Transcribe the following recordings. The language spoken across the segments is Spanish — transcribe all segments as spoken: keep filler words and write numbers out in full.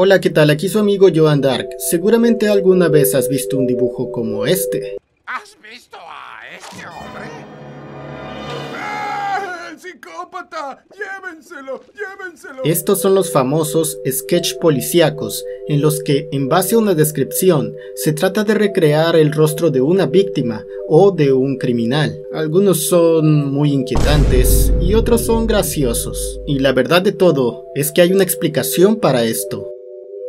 Hola, ¿qué tal? Aquí su amigo Yoan Dark. Seguramente alguna vez has visto un dibujo como este. ¿Has visto a este hombre? ¡Ah, el psicópata! ¡Llévenselo! ¡Llévenselo! Estos son los famosos sketch policíacos, en los que, en base a una descripción, se trata de recrear el rostro de una víctima o de un criminal. Algunos son muy inquietantes y otros son graciosos. Y la verdad de todo es que hay una explicación para esto.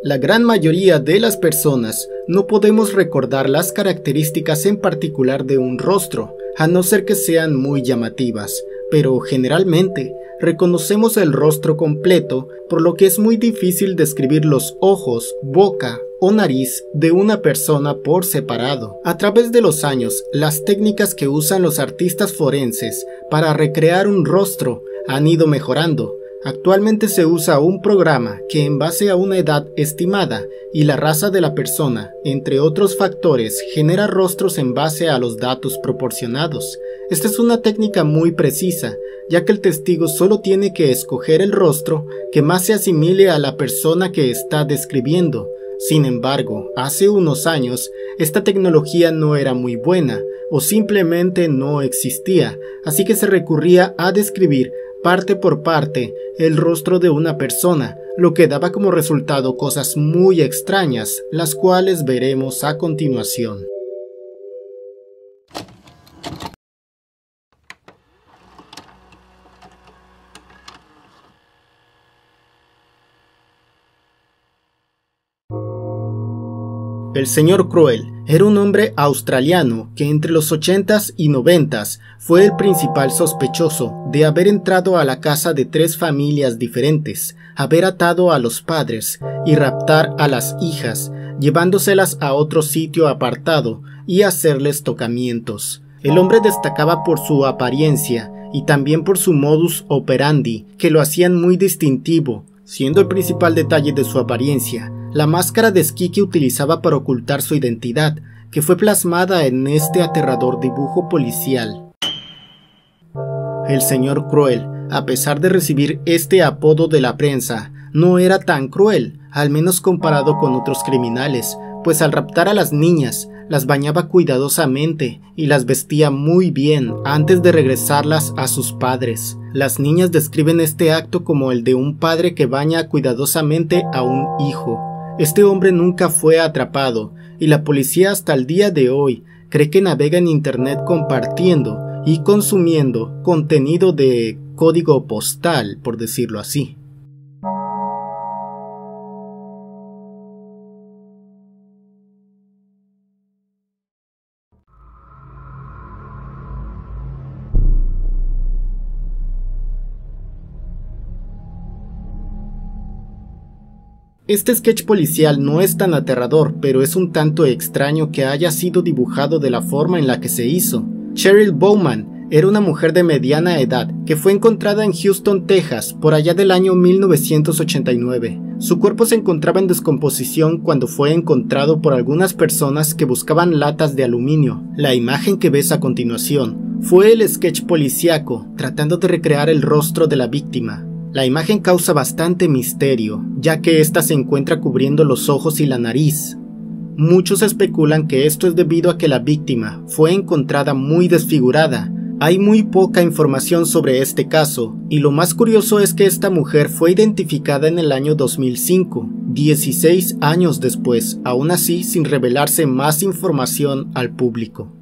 La gran mayoría de las personas no podemos recordar las características en particular de un rostro, a no ser que sean muy llamativas, pero generalmente reconocemos el rostro completo, por lo que es muy difícil describir los ojos, boca o nariz de una persona por separado. A través de los años, las técnicas que usan los artistas forenses para recrear un rostro han ido mejorando. Actualmente se usa un programa que, en base a una edad estimada y la raza de la persona, entre otros factores, genera rostros en base a los datos proporcionados. Esta es una técnica muy precisa, ya que el testigo solo tiene que escoger el rostro que más se asimile a la persona que está describiendo. Sin embargo, hace unos años, esta tecnología no era muy buena o simplemente no existía, así que se recurría a describir parte por parte el rostro de una persona, lo que daba como resultado cosas muy extrañas, las cuales veremos a continuación. El señor Cruel era un hombre australiano que entre los ochentas y noventas fue el principal sospechoso de haber entrado a la casa de tres familias diferentes, haber atado a los padres y raptar a las hijas, llevándoselas a otro sitio apartado y hacerles tocamientos. El hombre destacaba por su apariencia y también por su modus operandi, que lo hacían muy distintivo, siendo el principal detalle de su apariencia la máscara de esquí que utilizaba para ocultar su identidad, que fue plasmada en este aterrador dibujo policial. El señor Cruel, a pesar de recibir este apodo de la prensa, no era tan cruel, al menos comparado con otros criminales, pues al raptar a las niñas, las bañaba cuidadosamente y las vestía muy bien antes de regresarlas a sus padres. Las niñas describen este acto como el de un padre que baña cuidadosamente a un hijo. Este hombre nunca fue atrapado y la policía hasta el día de hoy cree que navega en internet compartiendo y consumiendo contenido de código postal, por decirlo así. Este sketch policial no es tan aterrador, pero es un tanto extraño que haya sido dibujado de la forma en la que se hizo. Cheryl Bowman era una mujer de mediana edad que fue encontrada en Houston, Texas, por allá del año mil novecientos ochenta y nueve. Su cuerpo se encontraba en descomposición cuando fue encontrado por algunas personas que buscaban latas de aluminio. La imagen que ves a continuación fue el sketch policíaco tratando de recrear el rostro de la víctima. La imagen causa bastante misterio, ya que ésta se encuentra cubriendo los ojos y la nariz. Muchos especulan que esto es debido a que la víctima fue encontrada muy desfigurada. Hay muy poca información sobre este caso, y lo más curioso es que esta mujer fue identificada en el año dos mil cinco, dieciséis años después, aún así sin revelarse más información al público.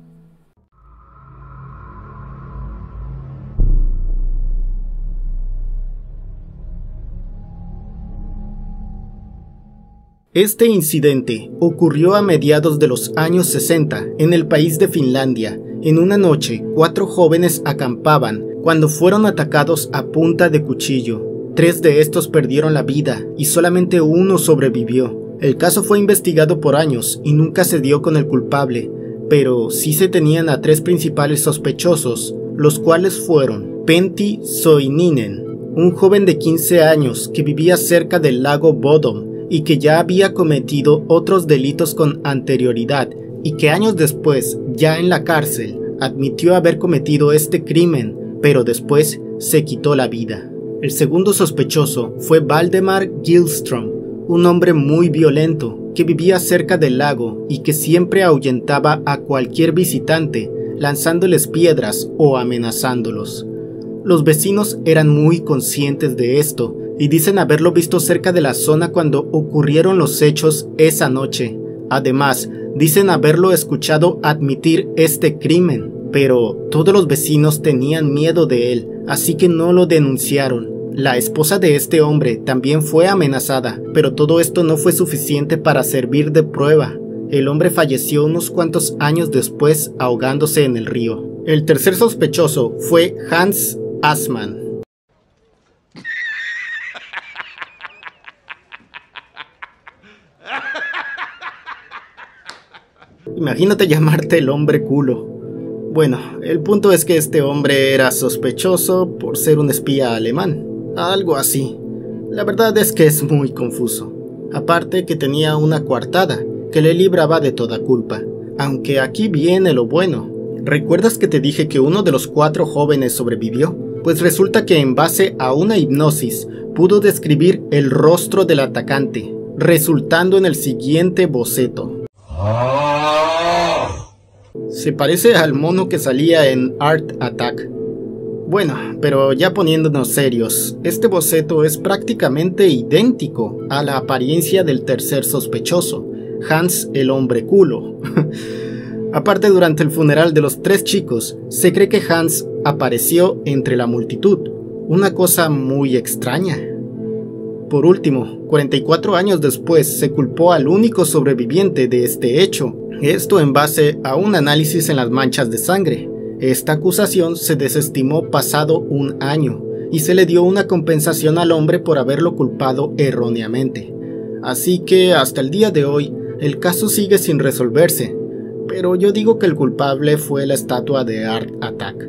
Este incidente ocurrió a mediados de los años sesenta en el país de Finlandia. En una noche, cuatro jóvenes acampaban cuando fueron atacados a punta de cuchillo. Tres de estos perdieron la vida y solamente uno sobrevivió. El caso fue investigado por años y nunca se dio con el culpable, pero sí se tenían a tres principales sospechosos, los cuales fueron Pentti Soininen, un joven de quince años que vivía cerca del lago Bodom, y que ya había cometido otros delitos con anterioridad y que años después, ya en la cárcel, admitió haber cometido este crimen, pero después se quitó la vida. El segundo sospechoso fue Valdemar Gilström, un hombre muy violento que vivía cerca del lago y que siempre ahuyentaba a cualquier visitante, lanzándoles piedras o amenazándolos. Los vecinos eran muy conscientes de esto y dicen haberlo visto cerca de la zona cuando ocurrieron los hechos esa noche. Además, dicen haberlo escuchado admitir este crimen, pero todos los vecinos tenían miedo de él, así que no lo denunciaron. La esposa de este hombre también fue amenazada, pero todo esto no fue suficiente para servir de prueba. El hombre falleció unos cuantos años después ahogándose en el río. El tercer sospechoso fue Hans Asman. Imagínate llamarte el hombre culo. Bueno, el punto es que este hombre era sospechoso por ser un espía alemán. Algo así. La verdad es que es muy confuso. Aparte que tenía una coartada que le libraba de toda culpa. Aunque aquí viene lo bueno. ¿Recuerdas que te dije que uno de los cuatro jóvenes sobrevivió? Pues resulta que en base a una hipnosis pudo describir el rostro del atacante, resultando en el siguiente boceto. Se parece al mono que salía en Art Attack. Bueno, pero ya poniéndonos serios, este boceto es prácticamente idéntico a la apariencia del tercer sospechoso, Hans el hombre culo. Aparte, durante el funeral de los tres chicos, se cree que Hans apareció entre la multitud, una cosa muy extraña. Por último, cuarenta y cuatro años después, se culpó al único sobreviviente de este hecho, esto en base a un análisis en las manchas de sangre. Esta acusación se desestimó pasado un año y se le dio una compensación al hombre por haberlo culpado erróneamente. Así que hasta el día de hoy el caso sigue sin resolverse, pero yo digo que el culpable fue la estatua de Art Attack.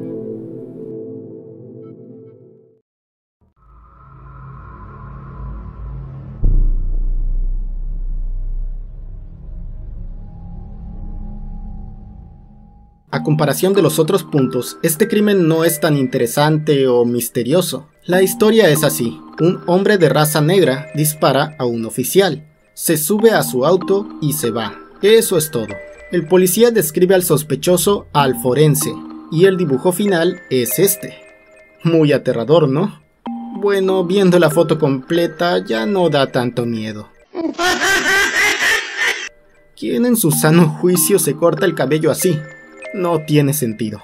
A comparación de los otros puntos, este crimen no es tan interesante o misterioso. La historia es así: un hombre de raza negra dispara a un oficial, se sube a su auto y se va. Eso es todo. El policía describe al sospechoso al forense, y el dibujo final es este. Muy aterrador, ¿no? Bueno, viendo la foto completa ya no da tanto miedo. ¿Quién en su sano juicio se corta el cabello así? No tiene sentido.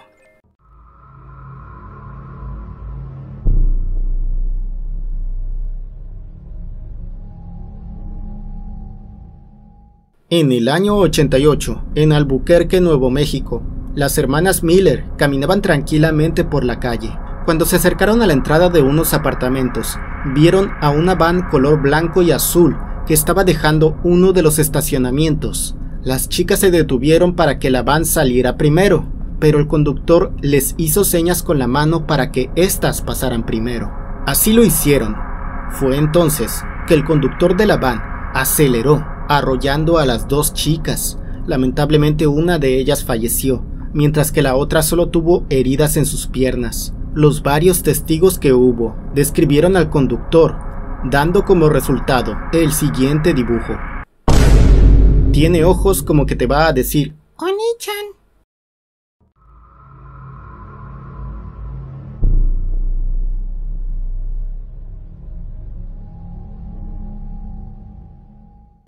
En el año ochenta y ocho, en Albuquerque, Nuevo México, las hermanas Miller caminaban tranquilamente por la calle. Cuando se acercaron a la entrada de unos apartamentos, vieron a una van color blanco y azul que estaba dejando uno de los estacionamientos. Las chicas se detuvieron para que la van saliera primero, pero el conductor les hizo señas con la mano para que éstas pasaran primero. Así lo hicieron. Fue entonces que el conductor de la van aceleró, arrollando a las dos chicas. Lamentablemente una de ellas falleció, mientras que la otra solo tuvo heridas en sus piernas. Los varios testigos que hubo describieron al conductor, dando como resultado el siguiente dibujo. Tiene ojos como que te va a decir Oni-chan.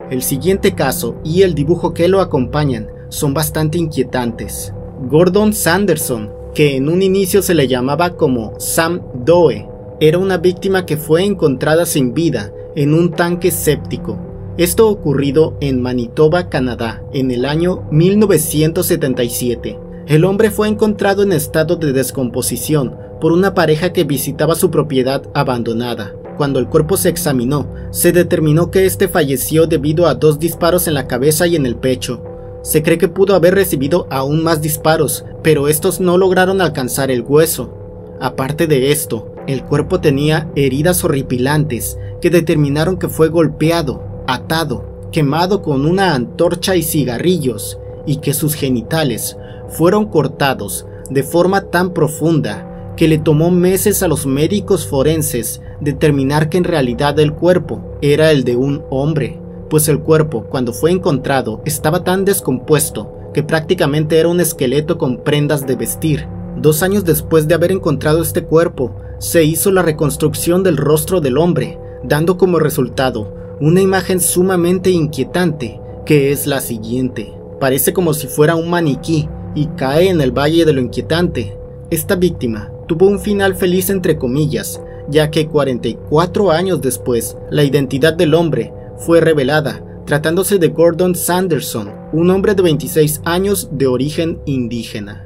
El siguiente caso y el dibujo que lo acompañan son bastante inquietantes. Gordon Sanderson, que en un inicio se le llamaba como Sam Doe, era una víctima que fue encontrada sin vida en un tanque séptico. Esto ocurrido en Manitoba, Canadá, en el año mil novecientos setenta y siete. El hombre fue encontrado en estado de descomposición por una pareja que visitaba su propiedad abandonada. Cuando el cuerpo se examinó, se determinó que este falleció debido a dos disparos en la cabeza y en el pecho. Se cree que pudo haber recibido aún más disparos, pero estos no lograron alcanzar el hueso. Aparte de esto, el cuerpo tenía heridas horripilantes que determinaron que fue golpeado, atado, quemado con una antorcha y cigarrillos, y que sus genitales fueron cortados de forma tan profunda que le tomó meses a los médicos forenses determinar que en realidad el cuerpo era el de un hombre, pues el cuerpo cuando fue encontrado estaba tan descompuesto que prácticamente era un esqueleto con prendas de vestir. Dos años después de haber encontrado este cuerpo, se hizo la reconstrucción del rostro del hombre, dando como resultado una imagen sumamente inquietante, que es la siguiente. Parece como si fuera un maniquí y cae en el valle de lo inquietante. Esta víctima tuvo un final feliz entre comillas, ya que cuarenta y cuatro años después, la identidad del hombre fue revelada, tratándose de Gordon Sanderson, un hombre de veintiséis años de origen indígena.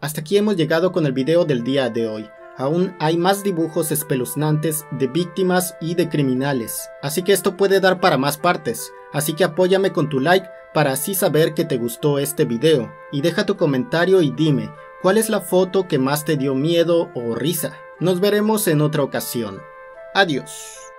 Hasta aquí hemos llegado con el video del día de hoy. Aún hay más dibujos espeluznantes de víctimas y de criminales, así que esto puede dar para más partes, así que apóyame con tu like para así saber que te gustó este video, y deja tu comentario y dime, ¿cuál es la foto que más te dio miedo o risa? Nos veremos en otra ocasión. Adiós.